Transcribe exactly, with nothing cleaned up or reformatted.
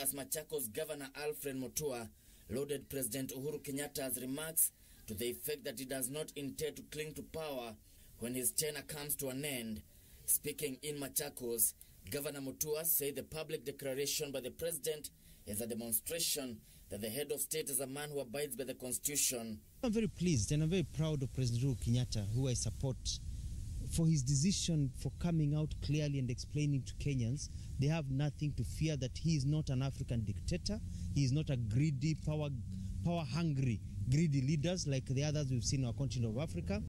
as Machakos Governor Alfred Mutua lauded President Uhuru Kenyatta's remarks to the effect that he does not intend to cling to power when his tenure comes to an end. Speaking in Machakos, Governor Mutua said the public declaration by the president is a demonstration that the head of state is a man who abides by the constitution. I'm very pleased and I'm very proud of President Uhuru Kenyatta, who I support, for his decision for coming out clearly and explaining to Kenyans they have nothing to fear, that he is not an African dictator, he is not a greedy, power, power-hungry, greedy leaders like the others we've seen in our continent of Africa.